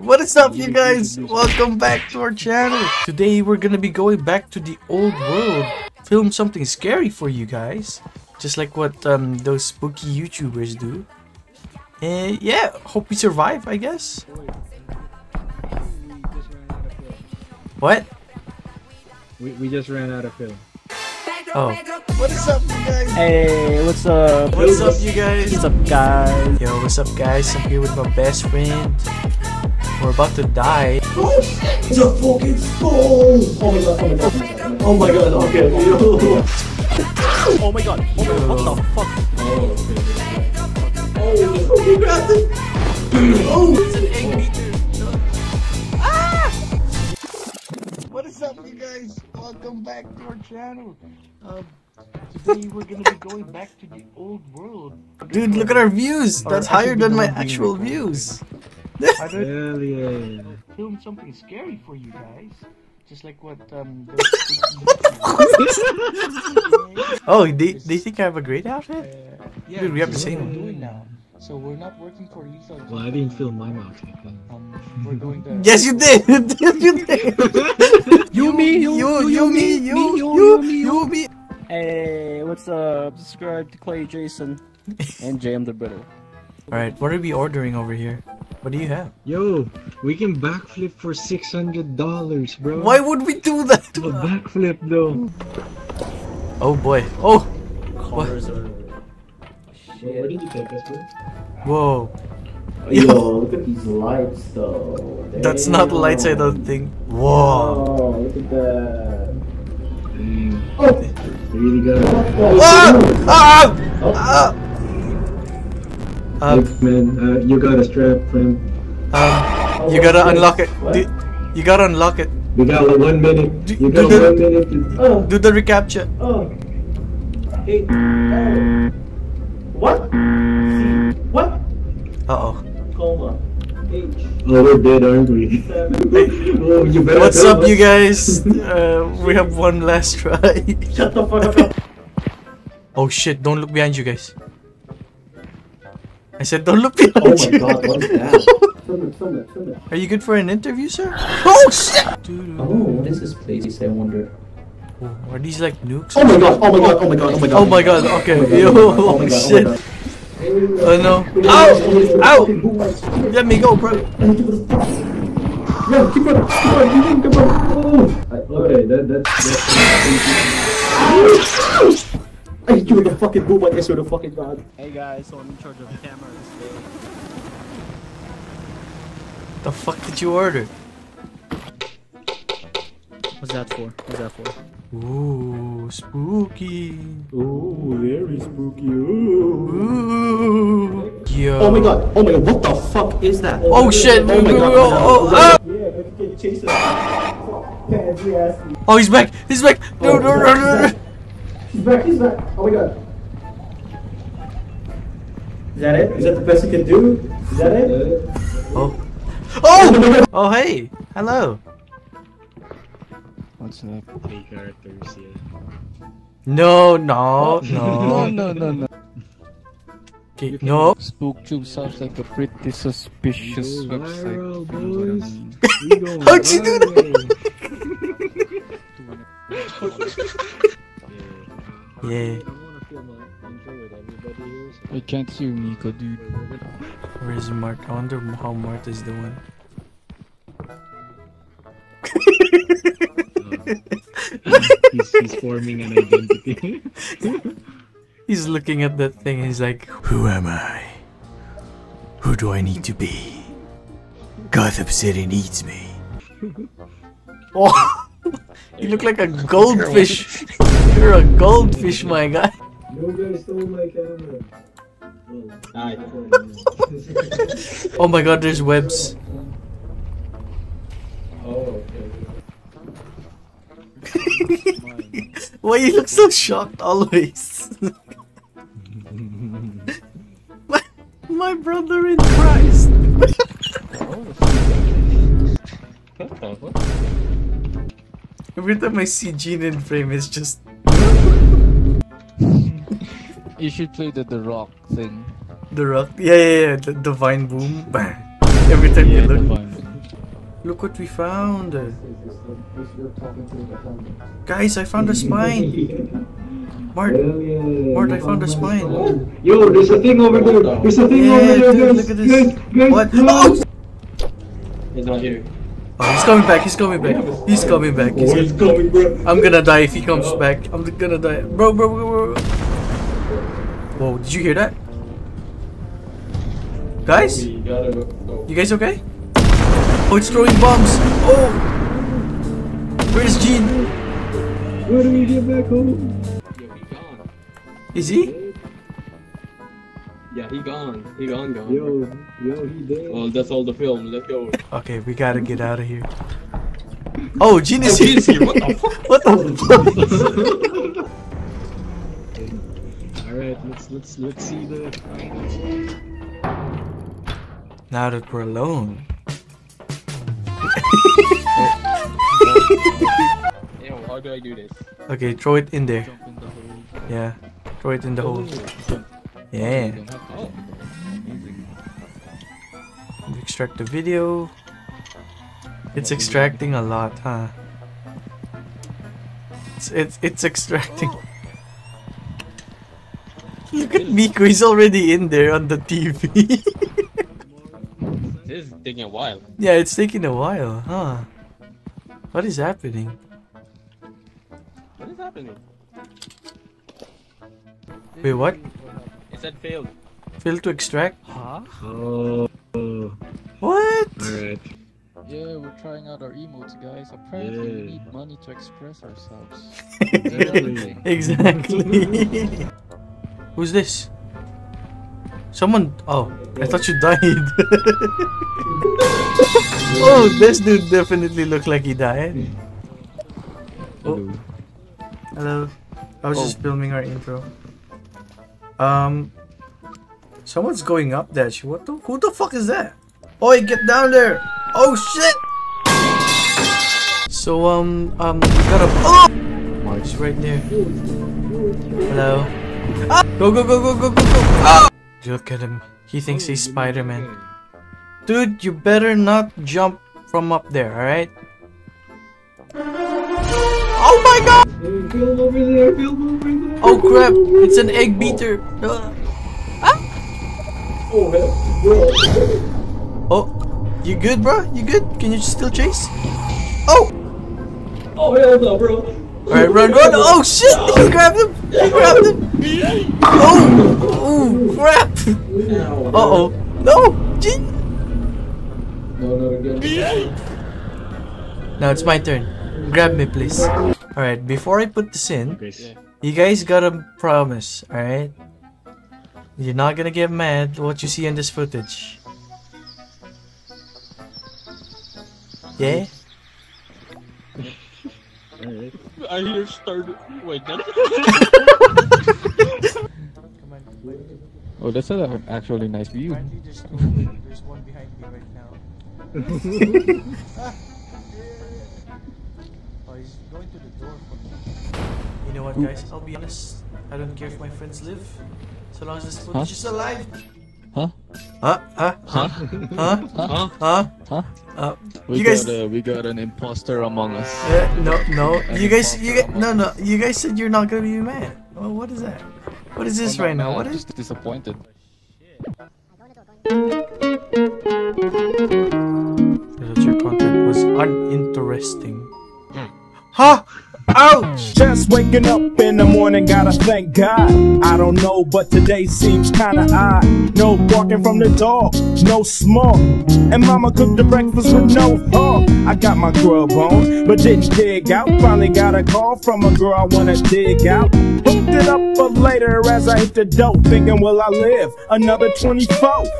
What is up, you guys? Welcome back to our channel. Today we're gonna be going back to the old world, film something scary for you guys, just like what those spooky YouTubers do. And yeah, hope we survive, I guess. What? We just ran out of film. Oh. What is up, you guys? Hey, what's up? What's up, you guys? What's up, guys? Yo, what's up, guys? I'm here with my best friend. We're about to die. Oh shit! It's a fucking skull! Oh my god, oh my god, oh my god, okay. Oh my god, oh my god, what the fuck? Oh, okay. Oh, he grabbed it! Oh! It's an egg beater. Ah! What is up, you guys? Welcome back to our channel. Today we're gonna be going back to the old world. Dude, look at our views! That's higher than my actual views! Hell yeah. Film something scary for you guys, just like what oh, they think I have a great outfit. Yeah, dude, we have the same. We're doing now, so we're not working for lethal. Well, I didn't film my outfit. We're going to. Yes, you did. Yes, you did. You me, you me, you me. Hey, what's up? Subscribe to Clay, Jason, and JM the Brittle. All right, what are we ordering over here? What do you have? Yo, we can backflip for $600, bro. Why would we do that? A backflip, though. Oh boy. Oh. Cars are... Shit. Where did you take us, bro? Whoa. Yo. Yo, look at these lights, though. Damn. That's not lights, I don't think. Whoa. Oh, look at that. Damn. Oh. Really good. Ah! Ah! Oh. Ah! Look, man, you got a strap, friend. You gotta unlock it. Dude, you gotta unlock it. We got like 1 minute. You got 1 minute. To... Do the recapture. Oh. Hey. Oh. What? What? Uh-oh. Coma. H. Oh, we're dead, aren't we? Oh, you better. What's up, you guys? We have one last try. Shut the fuck up. Oh shit, don't look behind you guys. I said, don't look behind you. Oh my god, what is that? Summit. Are you good for an interview, sir? Oh shit! Oh, what is this place? I wonder. Are these like nukes? Oh my god, oh my god, oh my god, oh my god. Oh my god, okay. Yo, oh shit. Oh no. Ow! Ow! Let me go, bro. No, keep running, keep running. Okay, that's... I hit you with a fucking boom, I swear to fucking god. Hey guys, so I'm in charge of the camera this day. The fuck did you order? What's that for? What's that for? Ooh, spooky. Ooh, very spooky. Ooh. Yo. Oh my god, oh my god, what the fuck is that? Oh, oh shit, oh my god. Oh, oh, yeah, but can you chase us? Oh, he's back, he's back. No, no, no, no, no. He's back, he's back. Oh my god. Is that it? Is that the best you can do? Is that it? Oh. Oh! Oh, hey! Hello! What's up? Three characters here. No, no, no. No, no, no, no. Okay, no. Spooktube sounds like a pretty suspicious website. Viral, how'd you do that? Yeah. I can't see Miko, dude. Where is Mark? I wonder how Mart is doing. He's forming an identity. He's looking at that thing. He's like, who am I? Who do I need to be? Gotham City needs me. Oh. You look like a goldfish. You're a goldfish, my guy. You guys stole my camera. Oh my god, there's webs. Oh, okay. Why you look so shocked always? My brother in Christ. Every time I see Gene in frame, it's just... You should play the rock thing. The rock? Yeah, yeah, yeah. The divine boom. Every time you look. Look what we found. Guys, I found a spine. Mart, I found a spine. Yo, there's a thing over there. There's a thing over there, guys. Look at this. Guys, what? Oh! He's not here. Oh, he's coming back. He's coming back. He's coming back. He's coming back. I'm gonna die if he comes back. I'm gonna die. Bro. Whoa, did you hear that? Guys? You guys okay? Oh, it's throwing bombs! Oh! Where's Gene? Where do we get back home? Yeah, he gone. Is he? Yeah, he gone. He gone. Yo, he dead. Well, that's all the film. Let's go. Okay, we gotta get out of here. Oh, Gene is here! What the fuck? What the fuck? Alright, let's see the... Now that we're alone... Yo, how do I do this? Okay, throw it in there. Jump in the hole. Yeah, throw it in the hole. Yeah. Extract the video. It's extracting a lot, huh? It's extracting. Look at Miko, he's already in there on the TV. This is taking a while. Yeah, it's taking a while, huh? What is happening? Wait, what? It said failed. Failed to extract? Huh? Oh. What? Alright. Yeah, we're trying out our emotes, guys. Apparently, we need money to express ourselves. Exactly. Who's this? Someone. Oh, I thought you died. Oh, this dude definitely looked like he died. Oh. Hello. I was just filming our intro. Someone's going up that shit. What the? Who the fuck is that? Oi, get down there! Oh shit! So we gotta. Oh! Mark's right there. Hello. Ah! Go! Ah! Look at him. He thinks he's Spider-Man. Dude, you better not jump from up there, alright? Oh my god! Film over there, Oh crap, it's an egg beater. Oh, hell. Oh, you good, bro? You good? Can you still chase? Oh! Oh, hell no, bro. Alright, run! Oh shit! He grabbed him! Oh! Oh crap! Uh oh! No! Gene! Now it's my turn. Grab me, please. Alright, before I put this in, you guys gotta promise, alright? You're not gonna get mad what you see in this footage. Yeah? I hear started. Wait, that's. Oh, that's an actually nice view. There's one behind me right now. Oh, he's going to the door for me. You know what, guys? I'll be honest. I don't care if my friends live, so long as this footage is alive. We got an imposter among us. You guys said you're not gonna be mad. Well, what is that? What is this right now? What is? Just disappointed. I thought your content was uninteresting. Huh? Ouch! Just waking up in the morning, gotta thank God. I don't know, but today seems kinda odd. No barking from the dog, no smoke. And mama cooked the breakfast with no thought. I got my grub on, but didn't dig out. Finally got a call from a girl I wanna dig out. Hooked it up for later as I hit the dope, thinking will I live another 24?